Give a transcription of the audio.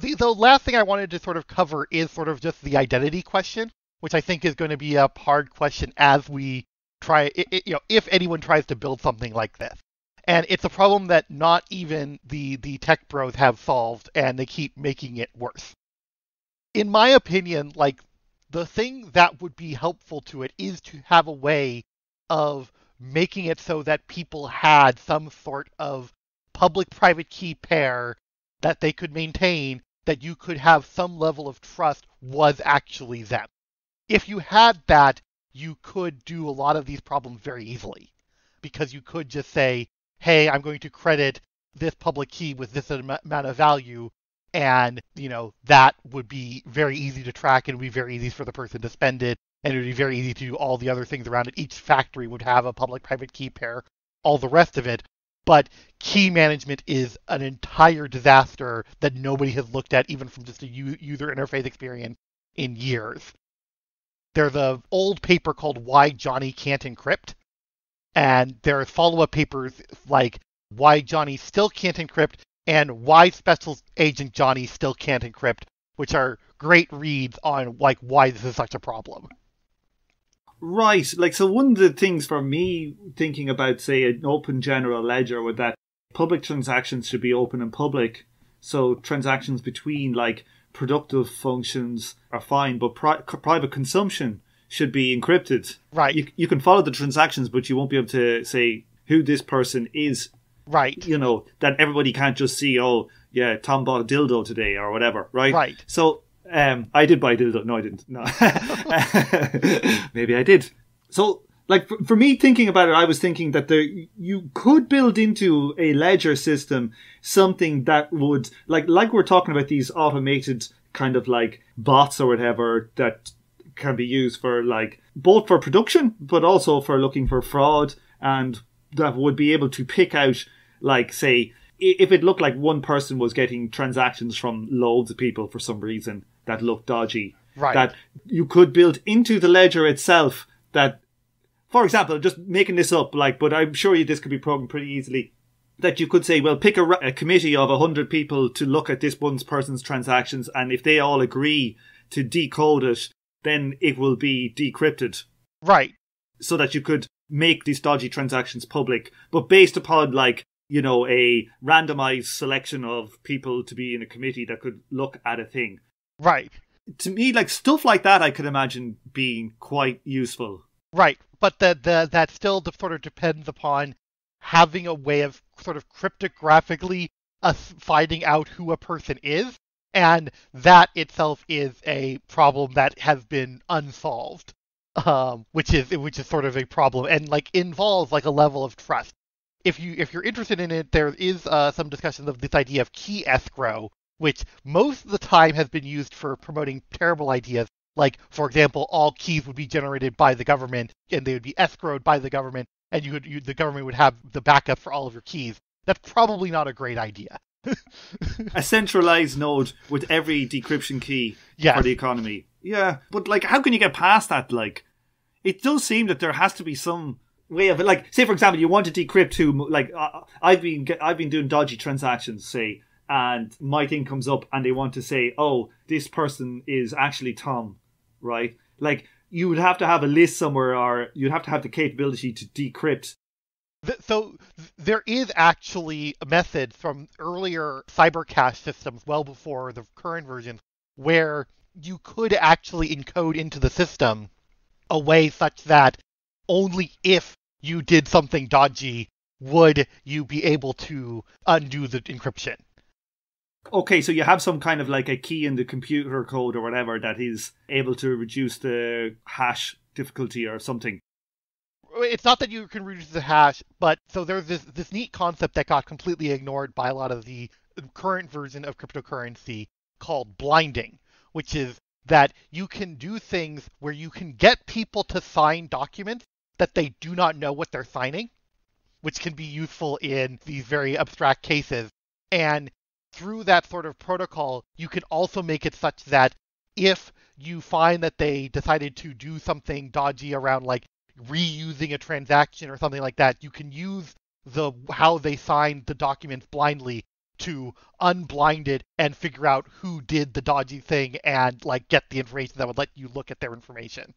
The last thing I wanted to sort of cover is sort of just the identity question, which I think is going to be a hard question as we try, if anyone tries to build something like this. And it's a problem that not even the tech bros have solved, and they keep making it worse. In my opinion, like, the thing that would be helpful to it is to have a way of making it so that people had some sort of public-private key pair that they could maintain, that you could have some level of trust was actually them. If you had that, you could do a lot of these problems very easily, because you could just say, hey, I'm going to credit this public key with this amount of value, and, that would be very easy to track, and it would be very easy for the person to spend it, and it would be very easy to do all the other things around it. Each factory would have a public-private key pair, all the rest of it. But key management is an entire disaster that nobody has looked at, even from just a user interface experience, in years. There's an old paper called Why Johnny Can't Encrypt, and there are follow-up papers like Why Johnny Still Can't Encrypt and Why Special Agent Johnny Still Can't Encrypt, which are great reads on like why this is such a problem. Right. Like, so one of the things for me thinking about, say, an open general ledger with that public transactions should be open and public. So transactions between like productive functions are fine, but private consumption should be encrypted. Right. You can follow the transactions, but you won't be able to say who this person is. Right. That everybody can't just see, oh, yeah, Tom bought a dildo today or whatever. Right. Right. So I did buy a dildo. No, I didn't. No. Maybe I did. So, like, for me thinking about it, I was thinking that you could build into a ledger system something that would, like we're talking about these automated kind of like bots or whatever that can be used for, like, both for production, but also for looking for fraud, and that would be able to pick out, like, say, if it looked like one person was getting transactions from loads of people for some reason that looked dodgy, right, that you could build into the ledger itself that, for example, just making this up, like, but I'm sure this could be programmed pretty easily, that you could say, well, pick a committee of 100 people to look at this one person's transactions, and if they all agree to decode it, then it will be decrypted. Right. So that you could make these dodgy transactions public, but based upon, like, a randomized selection of people to be in a committee that could look at a thing. Right. To me, like, stuff like that, I could imagine being quite useful. Right. But that still sort of depends upon having a way of sort of cryptographically finding out who a person is. And that itself is a problem that has been unsolved, which is sort of a problem, and like involves like a level of trust. If you're interested in it, there is some discussions of this idea of key escrow, which most of the time has been used for promoting terrible ideas. Like, for example, all keys would be generated by the government, and they would be escrowed by the government, and the government would have the backup for all of your keys. That's probably not a great idea. A centralized node with every decryption key, yes, for the economy. Yeah, but like, how can you get past that? Like, it does seem that there has to be some way of it. Like, say for example, you want to decrypt who. Like, I've been doing dodgy transactions, say, and my thing comes up, and they want to say, oh, this person is actually Tom, right? Like, you would have to have a list somewhere, or you'd have to have the capability to decrypt. So there is actually a method from earlier cybercache systems, well before the current version, where you could actually encode into the system a way such that only if you did something dodgy would you be able to undo the encryption. Okay, so you have some kind of like a key in the computer code or whatever that is able to reduce the hash difficulty or something. It's not that you can reduce the hash, but so there's this neat concept that got completely ignored by a lot of the current version of cryptocurrency called blinding, which is that you can do things where you can get people to sign documents that they do not know what they're signing, which can be useful in these very abstract cases. And through that sort of protocol, you can also make it such that if you find that they decided to do something dodgy around, like, reusing a transaction or something like that, you can use how they signed the documents blindly to unblind it and figure out who did the dodgy thing and, like, get the information that would let you look at their information.